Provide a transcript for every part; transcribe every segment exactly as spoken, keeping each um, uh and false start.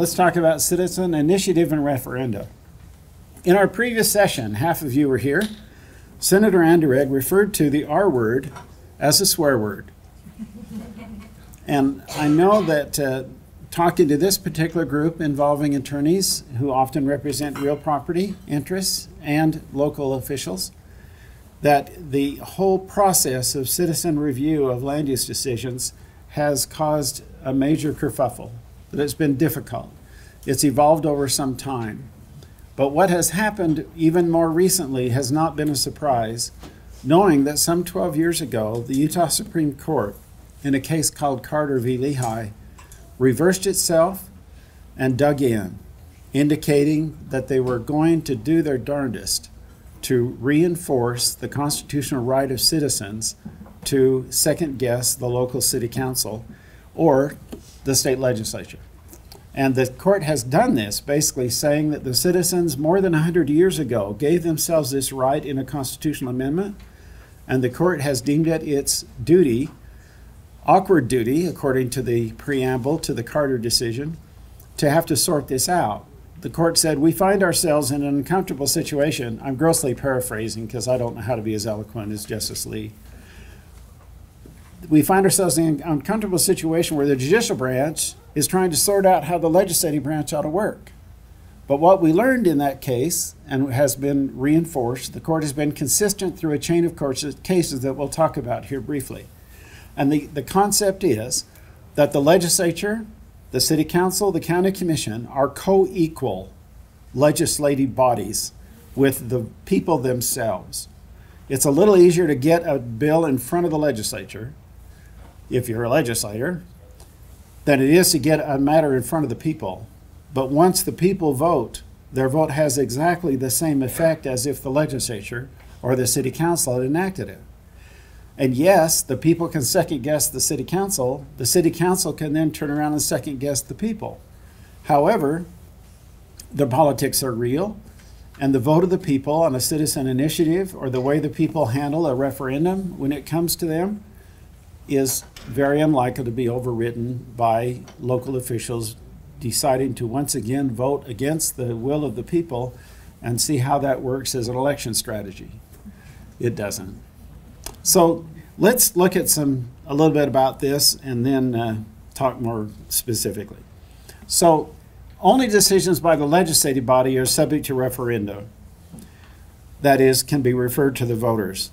let's talk about citizen initiative and referenda. In our previous session, half of you were here, Senator Anderegg referred to the R word as a swear word. And I know that uh, talking to this particular group involving attorneys who often represent real property interests and local officials, that the whole process of citizen review of land use decisions has caused a major kerfuffle, that it's been difficult. It's evolved over some time. But what has happened even more recently has not been a surprise, knowing that some twelve years ago, the Utah Supreme Court, in a case called Carter v. Lehigh, reversed itself and dug in, indicating that they were going to do their darndest to reinforce the constitutional right of citizens to second-guess the local city council or the state legislature. And the court has done this, basically saying that the citizens more than one hundred years ago gave themselves this right in a constitutional amendment, and the court has deemed it its duty, awkward duty, according to the preamble to the Carter decision, to have to sort this out. The court said, we find ourselves in an uncomfortable situation. I'm grossly paraphrasing because I don't know how to be as eloquent as Justice Lee. We find ourselves in an uncomfortable situation where the judicial branch is trying to sort out how the legislative branch ought to work. But what we learned in that case, and has been reinforced, the court has been consistent through a chain of cases that we'll talk about here briefly. And the, the concept is that the legislature, the city council, the county commission are co-equal legislative bodies with the people themselves. It's a little easier to get a bill in front of the legislature, if you're a legislator, than it is to get a matter in front of the people. But once the people vote, their vote has exactly the same effect as if the legislature or the city council had enacted it. And yes, the people can second guess the city council. The city council can then turn around and second guess the people. However, the politics are real, and the vote of the people on a citizen initiative or the way the people handle a referendum when it comes to them is very unlikely to be overridden by local officials deciding to once again vote against the will of the people and see how that works as an election strategy. It doesn't. So let's look at some, a little bit about this and then uh, talk more specifically. So only decisions by the legislative body are subject to referenda. That is, can be referred to the voters.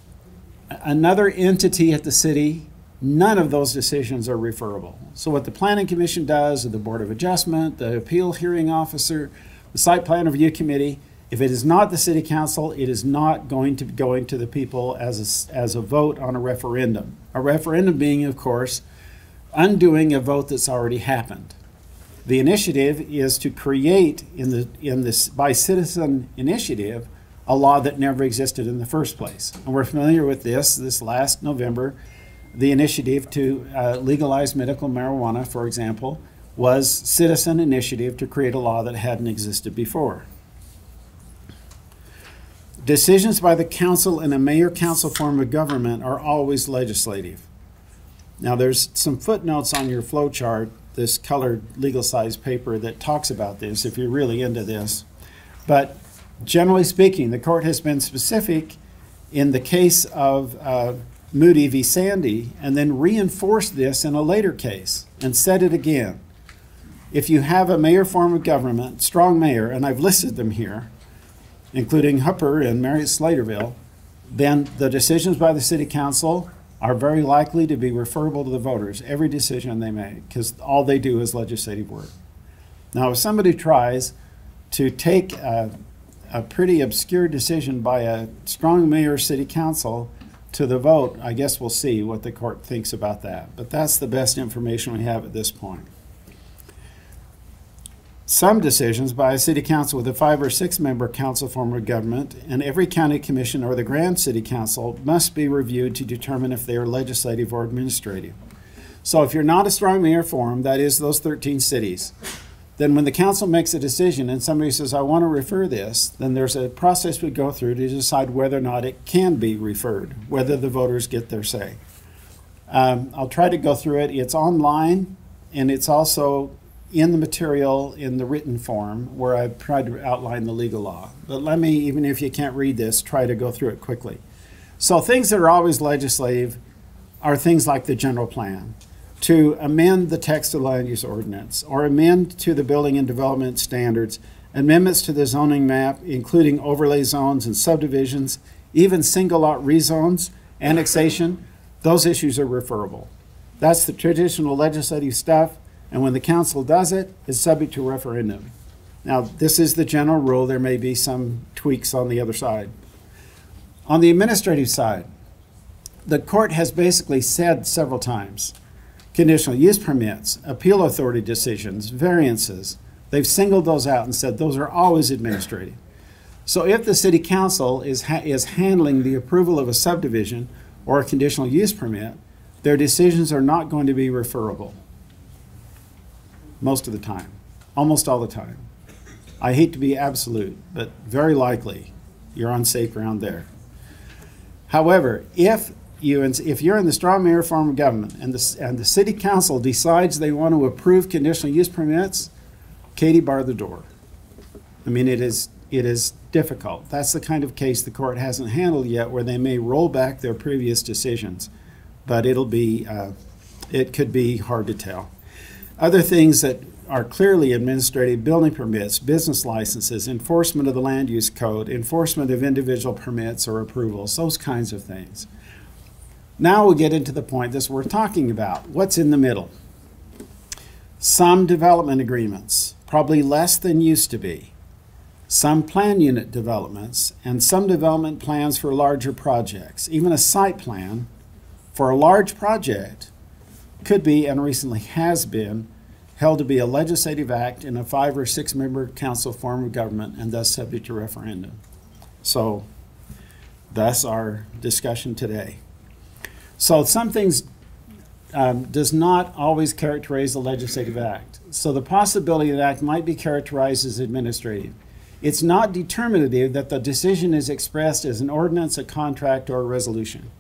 Another entity at the city, none of those decisions are referable. So what the Planning Commission does, or the Board of Adjustment, the Appeal Hearing Officer, the Site Plan Review Committee, if it is not the city council, it is not going to be going to the people as a, as a vote on a referendum. A referendum being, of course, undoing a vote that's already happened. The initiative is to create, in the, in this, by citizen initiative, a law that never existed in the first place. And we're familiar with this. This last November, the initiative to uh, legalize medical marijuana, for example, was citizen initiative to create a law that hadn't existed before. Decisions by the council in a mayor-council form of government are always legislative. Now, there's some footnotes on your flow chart, this colored legal-sized paper that talks about this, if you're really into this. But generally speaking, the court has been specific in the case of uh, Moody v. Sandy, and then reinforced this in a later case and said it again. If you have a mayor form of government, strong mayor, and I've listed them here, including Hooper and Marriott Slaterville, then the decisions by the city council are very likely to be referable to the voters, every decision they make, because all they do is legislative work. Now, if somebody tries to take a, a pretty obscure decision by a strong mayor city council to the vote, I guess we'll see what the court thinks about that. But that's the best information we have at this point. Some decisions by a city council with a five or six member council form of government and every county commission or the Grand City Council must be reviewed to determine if they are legislative or administrative. So if you're not a strong mayor form, that is those thirteen cities, then when the council makes a decision and somebody says, I want to refer this, then there's a process we go through to decide whether or not it can be referred, whether the voters get their say. Um, I'll try to go through it. It's online, and it's also in the material in the written form where I've tried to outline the legal law. But let me, even if you can't read this, try to go through it quickly. So things that are always legislative are things like the general plan, to amend the text of the land use ordinance, or amend to the building and development standards, amendments to the zoning map, including overlay zones and subdivisions, even single lot rezones, annexation. Those issues are referable. That's the traditional legislative stuff, and when the council does it, it's subject to referendum. Now, this is the general rule. There may be some tweaks on the other side. On the administrative side, the court has basically said several times, conditional use permits, appeal authority decisions, variances, they've singled those out and said those are always administrative. So if the city council is, ha is handling the approval of a subdivision or a conditional use permit, their decisions are not going to be referable. Most of the time, almost all the time. I hate to be absolute, but very likely you're on safe ground there. However, if, you, if you're in the straw mayor form of government and the, and the city council decides they want to approve conditional use permits, Katie bar the door. I mean, it is, it is difficult. That's the kind of case the court hasn't handled yet, where they may roll back their previous decisions, but it'll be, uh, it could be hard to tell. Other things that are clearly administrative: building permits, business licenses, enforcement of the land use code, enforcement of individual permits or approvals, those kinds of things. Now we get into the point that's worth talking about. What's in the middle? Some development agreements, probably less than used to be, some plan unit developments, and some development plans for larger projects. Even a site plan for a large project could be, and recently has been, held to be a legislative act in a five or six member council form of government, and thus subject to referendum. So that's our discussion today. So some things um, does not always characterize a legislative act. So the possibility of an act might be characterized as administrative. It's not determinative that the decision is expressed as an ordinance, a contract, or a resolution.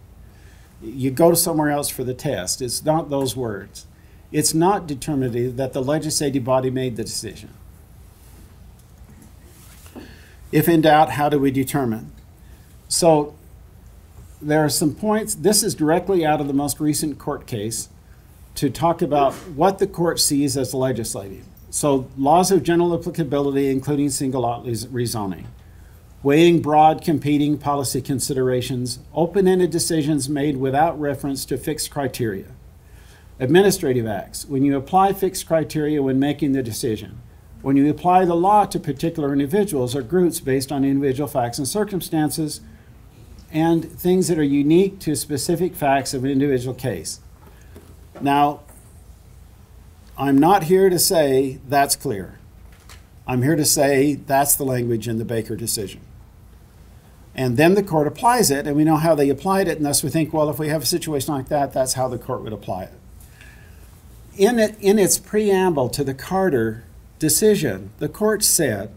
You go somewhere else for the test. It's not those words. It's not determinative that the legislative body made the decision. If in doubt, how do we determine? So there are some points. This is directly out of the most recent court case to talk about what the court sees as legislative. So laws of general applicability, including single lot rezoning, weighing broad competing policy considerations, open-ended decisions made without reference to fixed criteria. Administrative acts, when you apply fixed criteria when making the decision, when you apply the law to particular individuals or groups based on individual facts and circumstances, and things that are unique to specific facts of an individual case. Now, I'm not here to say that's clear. I'm here to say that's the language in the Baker decision. And then the court applies it, and we know how they applied it, and thus we think, well, if we have a situation like that, that's how the court would apply it. In, it, in its preamble to the Carter decision, the court said,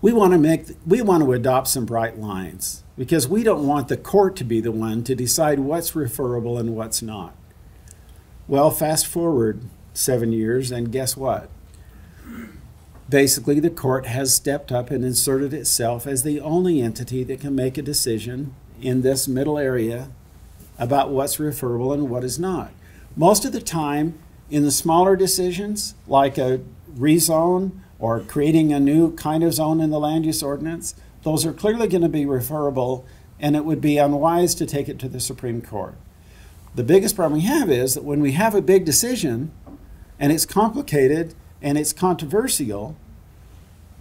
we want to make, we want to adopt some bright lines, because we don't want the court to be the one to decide what's referable and what's not. Well, fast forward seven years, and guess what? Basically, the court has stepped up and inserted itself as the only entity that can make a decision in this middle area about what's referable and what is not. Most of the time, in the smaller decisions, like a rezone or creating a new kind of zone in the land use ordinance, those are clearly going to be referable, and it would be unwise to take it to the Supreme Court. The biggest problem we have is that when we have a big decision, and it's complicated, and it's controversial,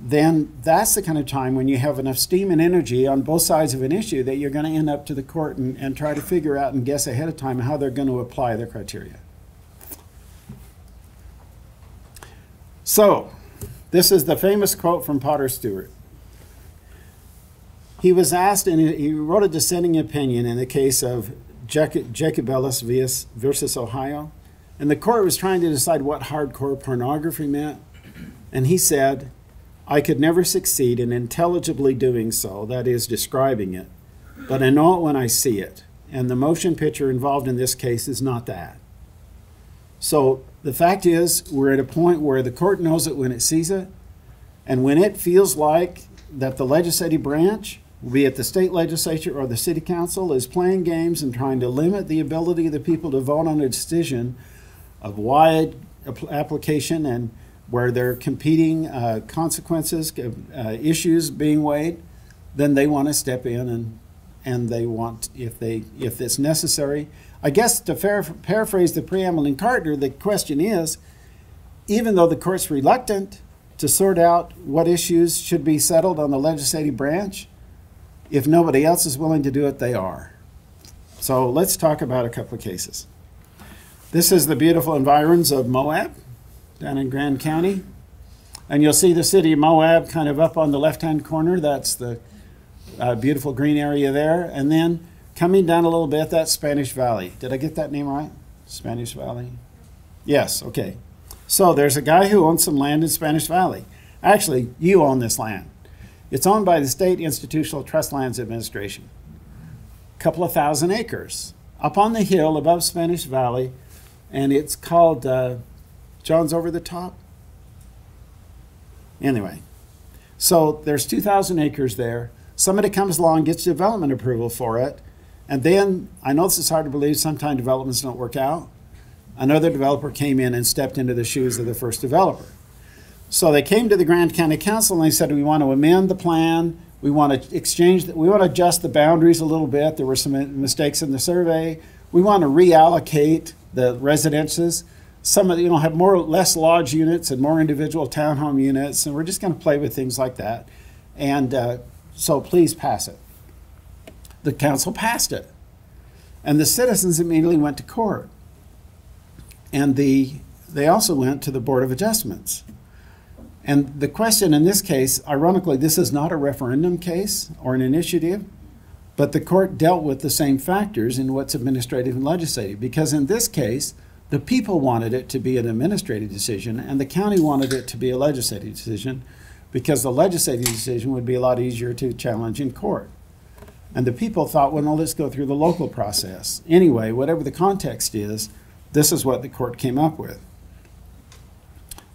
then that's the kind of time when you have enough steam and energy on both sides of an issue that you're going to end up to the court and, and try to figure out and guess ahead of time how they're going to apply their criteria. So this is the famous quote from Potter Stewart. He was asked, and he wrote a dissenting opinion in the case of Jacobellis versus Ohio. And the court was trying to decide what hardcore pornography meant. And he said, I could never succeed in intelligibly doing so, that is, describing it. But I know it when I see it. And the motion picture involved in this case is not that. So the fact is, we're at a point where the court knows it when it sees it, and when it feels like that the legislative branch, be it the state legislature or the city council, is playing games and trying to limit the ability of the people to vote on a decision of wide application and where there are competing uh, consequences, uh, issues being weighed, then they want to step in and and they want, if they if it's necessary. I guess to paraphrase the preamble in Carter, the question is, even though the court's reluctant to sort out what issues should be settled on the legislative branch, if nobody else is willing to do it, they are. So let's talk about a couple of cases. This is the beautiful environs of Moab, down in Grand County. And you'll see the city of Moab kind of up on the left-hand corner. That's the uh, beautiful green area there. And then coming down a little bit, that's Spanish Valley. Did I get that name right? Spanish Valley? Yes, okay. So there's a guy who owns some land in Spanish Valley. Actually, you own this land. It's owned by the State Institutional Trust Lands Administration. A couple of thousand acres up on the hill above Spanish Valley, and it's called uh, Jones Over the Top. Anyway, so there's two thousand acres there. Somebody comes along, gets development approval for it, and then, I know this is hard to believe, sometimes developments don't work out. Another developer came in and stepped into the shoes of the first developer. So they came to the Grand County Council and they said, we want to amend the plan, we want to exchange, we want to adjust the boundaries a little bit, there were some mistakes in the survey, we want to reallocate the residences, some of, you know, have more, less lodge units and more individual townhome units, and we're just going to play with things like that. And uh, so please pass it. The council passed it. And the citizens immediately went to court. And the, they also went to the Board of Adjustments. And the question in this case, ironically, this is not a referendum case or an initiative, but the court dealt with the same factors in what's administrative and legislative, because in this case, the people wanted it to be an administrative decision and the county wanted it to be a legislative decision, because the legislative decision would be a lot easier to challenge in court. And the people thought, well, no, let's go through the local process. Anyway, whatever the context is, this is what the court came up with.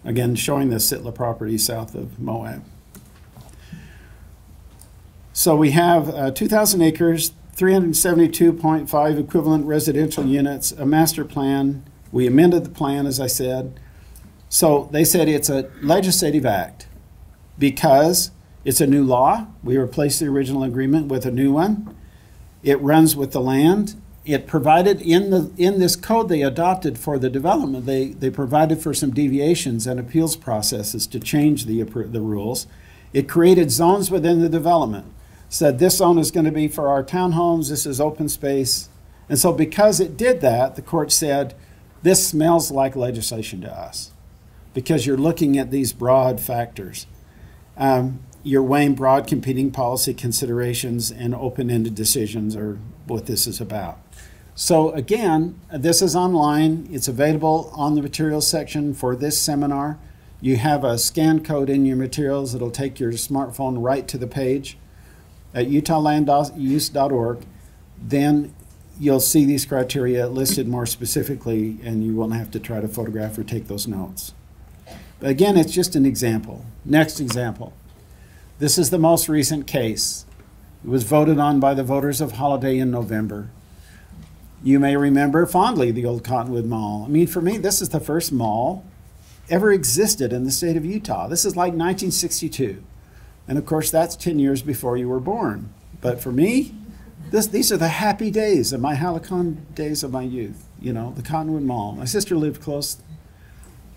Again, showing the Sitla property south of Moab. So we have uh, two thousand acres, three hundred seventy-two point five equivalent residential units, a master plan. We amended the plan, as I said. So they said it's a legislative act, because it's a new law. We replaced the original agreement with a new one. It runs with the land. It provided in the in this code they adopted for the development, they, they provided for some deviations and appeals processes to change the, the rules. It created zones within the development. Said this zone is going to be for our townhomes, this is open space. And so because it did that, the court said, this smells like legislation to us, because you're looking at these broad factors. Um, you're weighing broad competing policy considerations, and open-ended decisions are what this is about. So again, this is online. It's available on the materials section for this seminar. You have a scan code in your materials. It'll take your smartphone right to the page at utah land use dot org. Then you'll see these criteria listed more specifically, and you won't have to try to photograph or take those notes. Again, it's just an example. Next example. This is the most recent case. It was voted on by the voters of Holiday in November. You may remember fondly the old Cottonwood Mall. I mean, for me, this is the first mall ever existed in the state of Utah. This is like nineteen sixty-two. And of course, that's ten years before you were born. But for me, this, these are the happy days of my Halicon days of my youth, you know, the Cottonwood Mall. My sister lived close.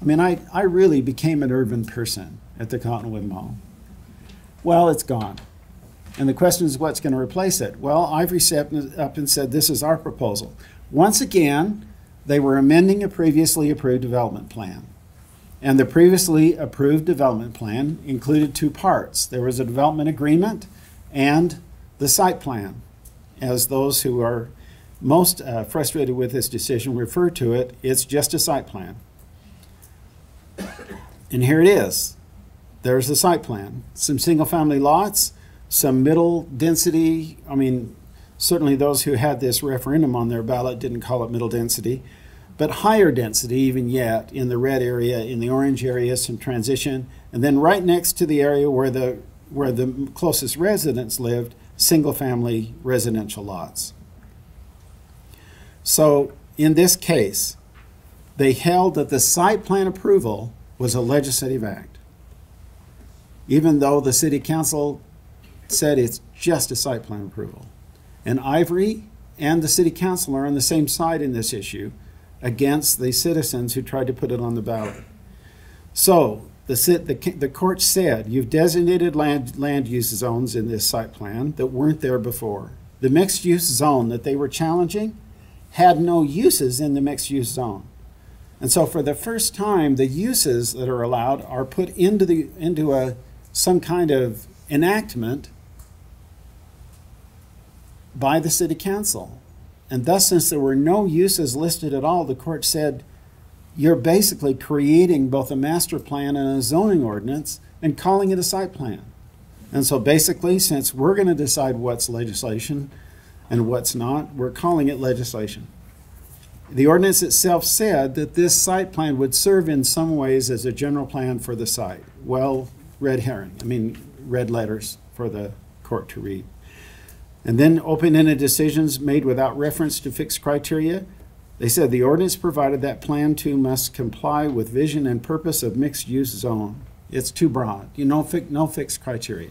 I mean, I, I really became an urban person at the Cottonwood Mall. Well, it's gone. And the question is, what's going to replace it? Well, Ivory stepped up and said, this is our proposal. Once again, they were amending a previously approved development plan. And the previously approved development plan included two parts. There was a development agreement and the site plan. As those who are most uh, frustrated with this decision refer to it, it's just a site plan. And here it is. There's the site plan. Some single-family lots, some middle density. I mean, certainly those who had this referendum on their ballot didn't call it middle density. but higher density even yet in the red area, in the orange area, some transition, and then right next to the area where the, where the closest residents lived, single-family residential lots. So in this case, they held that the site plan approval was a legislative act, even though the city council said it's just a site plan approval. And Ivory and the city council are on the same side in this issue against the citizens who tried to put it on the ballot. So the, the, the court said, you've designated land, land use zones in this site plan that weren't there before. The mixed use zone that they were challenging had no uses in the mixed use zone. And so for the first time, the uses that are allowed are put into, the, into a, some kind of enactment by the city council. And thus, since there were no uses listed at all, the court said, you're basically creating both a master plan and a zoning ordinance and calling it a site plan. And so basically, since we're going to decide what's legislation and what's not, we're calling it legislation. The ordinance itself said that this site plan would serve in some ways as a general plan for the site. Well, red herring, I mean, red letters for the court to read. And then open-ended decisions made without reference to fixed criteria. They said the ordinance provided that plan two must comply with vision and purpose of mixed-use zone. It's too broad, you know, no fixed criteria.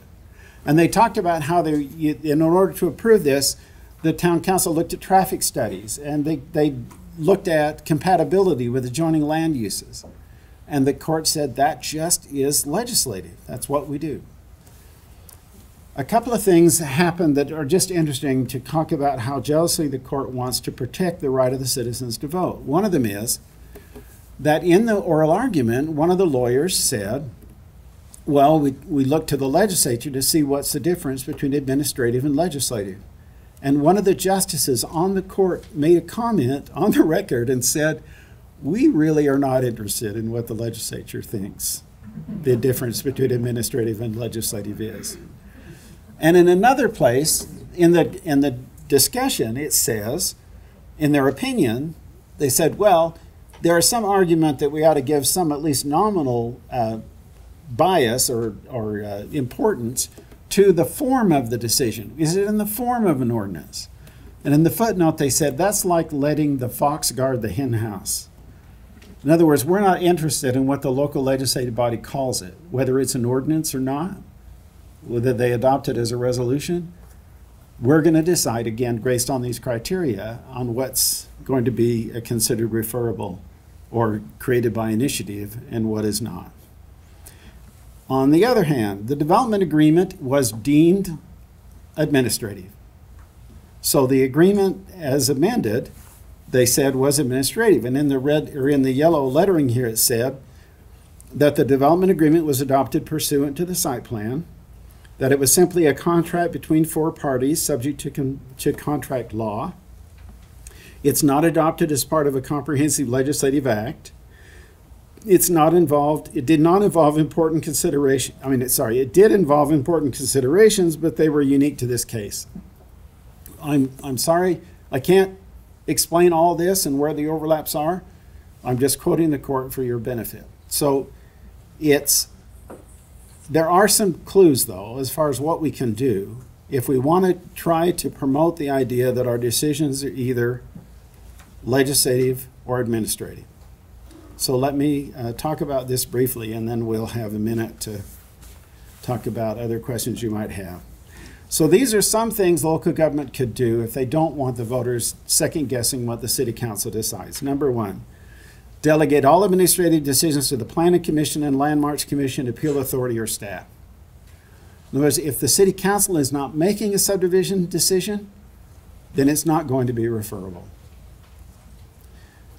And they talked about how they, in order to approve this, the town council looked at traffic studies and they, they looked at compatibility with adjoining land uses. And the court said that just is legislative. That's what we do. A couple of things happened that are just interesting to talk about how jealously the court wants to protect the right of the citizens to vote. One of them is that in the oral argument, one of the lawyers said, well, we, we look to the legislature to see what's the difference between administrative and legislative. And one of the justices on the court made a comment on the record and said, we really are not interested in what the legislature thinks the difference between administrative and legislative is. And in another place, in the, in the discussion, it says, in their opinion, they said, well, there is some argument that we ought to give some at least nominal uh, bias or, or uh, importance to the form of the decision. Is it in the form of an ordinance? And in the footnote, they said, that's like letting the fox guard the hen house. In other words, we're not interested in what the local legislative body calls it, whether it's an ordinance or not, whether they adopt it as a resolution. We're going to decide, again, based on these criteria, on what's going to be considered referable or created by initiative and what is not. On the other hand, the development agreement was deemed administrative. So the agreement as amended, they said, was administrative. And in the red or in the yellow lettering here, it said that the development agreement was adopted pursuant to the site plan, that it was simply a contract between four parties subject to, con to contract law. It's not adopted as part of a comprehensive legislative act. It's not involved, it did not involve important consideration. I mean, it, sorry, it did involve important considerations, but they were unique to this case. I'm, I'm sorry, I can't explain all this and where the overlaps are. I'm just quoting the court for your benefit. So it's, there are some clues though, as far as what we can do if we want to try to promote the idea that our decisions are either legislative or administrative. So let me uh, talk about this briefly, and then we'll have a minute to talk about other questions you might have. So these are some things local government could do if they don't want the voters second-guessing what the city council decides. Number one, delegate all administrative decisions to the Planning Commission and Landmarks Commission, appeal authority, or staff. In other words, if the city council is not making a subdivision decision, then it's not going to be referable.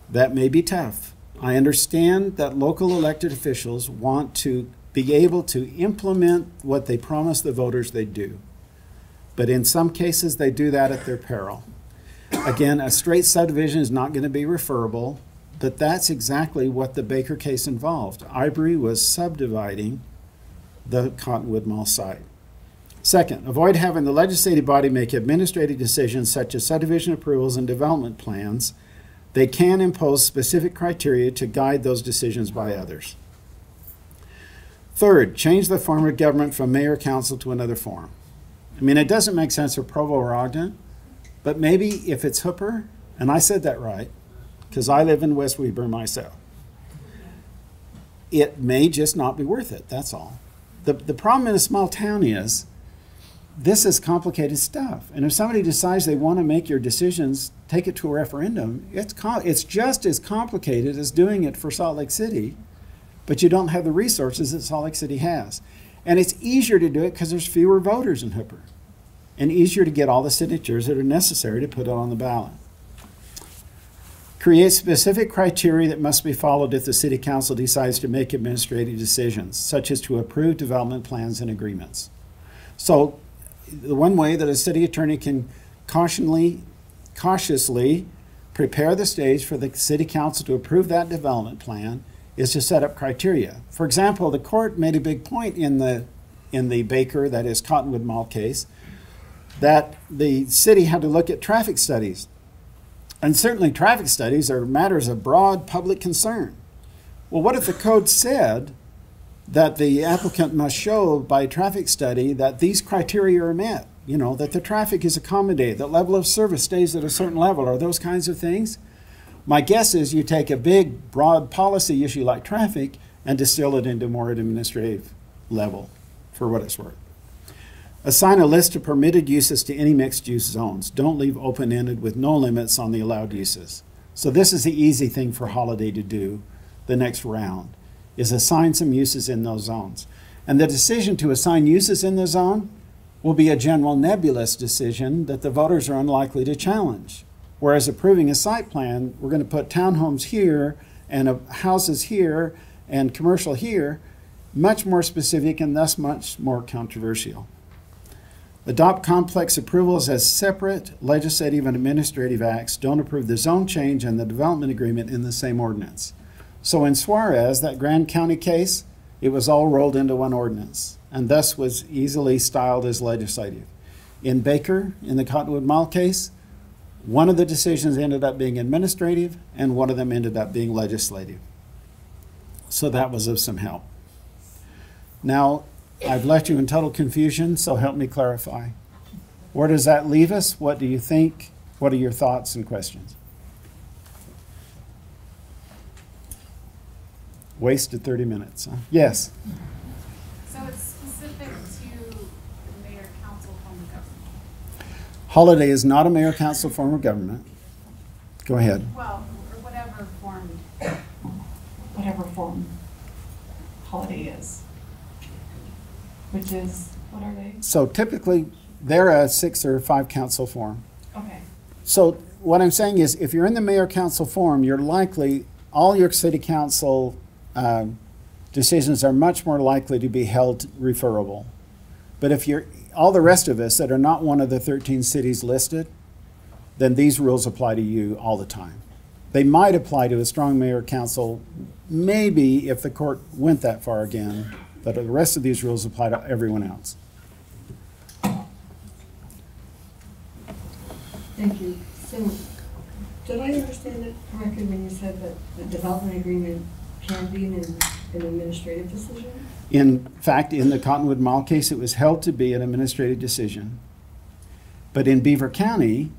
That may be tough. I understand that local elected officials want to be able to implement what they promise the voters they do. But in some cases, they do that at their peril. Again, a straight subdivision is not going to be referable, but that's exactly what the Baker case involved. Ivory was subdividing the Cottonwood Mall site. Second, avoid having the legislative body make administrative decisions such as subdivision approvals and development plans They can impose specific criteria to guide those decisions by others. Third, change the form of government from mayor council to another form. I mean, it doesn't make sense for Provo or Ogden, but maybe if it's Hooper, and I said that right, because I live in West Weber myself, it may just not be worth it, that's all. The, the problem in a small town is, this is complicated stuff. And if somebody decides they want to make your decisions, take it to a referendum, it's, it's just as complicated as doing it for Salt Lake City, but you don't have the resources that Salt Lake City has. And it's easier to do it because there's fewer voters in Hooper, and easier to get all the signatures that are necessary to put it on the ballot. Create specific criteria that must be followed if the City Council decides to make administrative decisions, such as to approve development plans and agreements. So the one way that a city attorney can cautiously, cautiously prepare the stage for the City Council to approve that development plan is to set up criteria. For example, the court made a big point in the, in the Baker, that is Cottonwood Mall case, that the city had to look at traffic studies. And certainly traffic studies are matters of broad public concern. Well, what if the code said that the applicant must show by traffic study that these criteria are met, you know, that the traffic is accommodated, that level of service stays at a certain level, or those kinds of things? My guess is you take a big, broad policy issue like traffic and distill it into more administrative level, for what it's worth. Assign a list of permitted uses to any mixed-use zones. Don't leave open-ended with no limits on the allowed uses. So this is the easy thing for Holiday to do the next round, is assign some uses in those zones. And the decision to assign uses in the zone will be a general nebulous decision that the voters are unlikely to challenge. Whereas approving a site plan, we're going to put townhomes here and uh, houses here and commercial here, much more specific and thus much more controversial. Adopt complex approvals as separate legislative and administrative acts. Don't approve the zone change and the development agreement in the same ordinance. So in Suarez, that Grand County case, it was all rolled into one ordinance and thus was easily styled as legislative. In Baker, in the Cottonwood Mall case, one of the decisions ended up being administrative and one of them ended up being legislative. So that was of some help. Now, I've left you in total confusion, so help me clarify. Where does that leave us? What do you think? What are your thoughts and questions? Wasted thirty minutes, huh? Yes? So it's specific to the mayor council form of government? Holiday is not a mayor council form of government. Go ahead. Well, or whatever form, whatever form Holiday is, which is, what are they? So typically, they're a six or five council form. Okay. So what I'm saying is, if you're in the mayor council form, you're likely, all your city council Uh, decisions are much more likely to be held referable. But if you're all the rest of us that are not one of the thirteen cities listed, then these rules apply to you all the time. They might apply to a strong mayor council, maybe, if the court went that far again, but the rest of these rules apply to everyone else. Thank you. So, did I understand it correctly when you said that the development agreement can be an, an administrative decision? In fact, in the Cottonwood Mall case, it was held to be an administrative decision. But in Beaver County,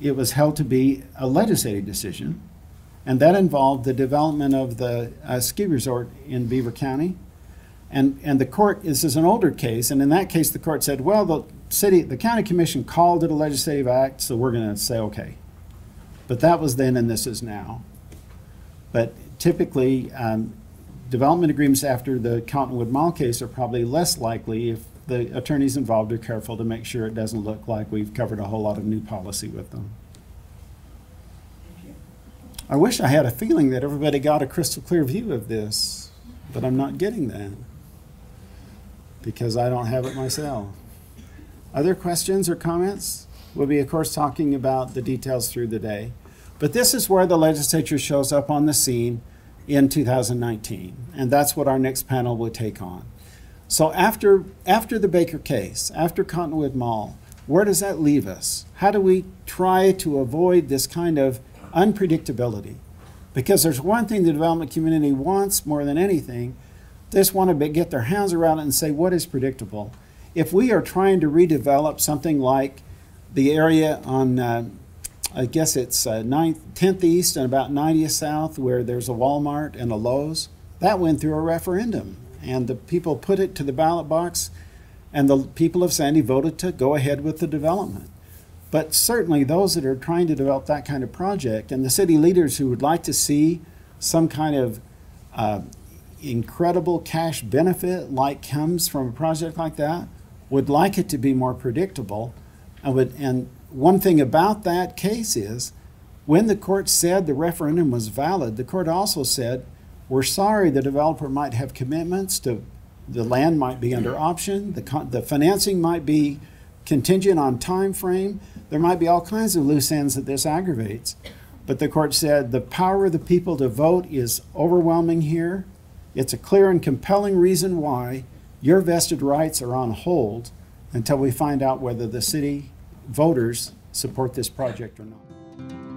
it was held to be a legislative decision. And that involved the development of the uh, ski resort in Beaver County. And, and the court, this is an older case, and in that case, the court said, well, the city, the county commission called it a legislative act, so we're going to say okay. But that was then and this is now. But typically, um, development agreements after the Cottonwood Mall case are probably less likely if the attorneys involved are careful to make sure it doesn't look like we've covered a whole lot of new policy with them. I wish I had a feeling that everybody got a crystal clear view of this, but I'm not getting that because I don't have it myself. Other questions or comments? We'll be, of course, talking about the details through the day. But this is where the legislature shows up on the scene in two thousand nineteen, and that's what our next panel will take on. So after, after the Baker case, after Cottonwood Mall, where does that leave us? How do we try to avoid this kind of unpredictability. Because there's one thing the development community wants more than anything, they just want to get their hands around it and say, what is predictable? If we are trying to redevelop something like the area on, uh, I guess it's uh, ninth, tenth East and about ninetieth South, where there's a Walmart and a Lowe's, that went through a referendum. And the people put it to the ballot box, and the people of Sandy voted to go ahead with the development. But certainly those that are trying to develop that kind of project, and the city leaders who would like to see some kind of uh, incredible cash benefit like comes from a project like that, would like it to be more predictable. I would, and one thing about that case is, when the court said the referendum was valid, the court also said, we're sorry the developer might have commitments to, the land might be under option, the, the financing might be contingent on time frame, there might be all kinds of loose ends that this aggravates. But the court said the power of the people to vote is overwhelming here. It's a clear and compelling reason why your vested rights are on hold until we find out whether the city voters support this project or not.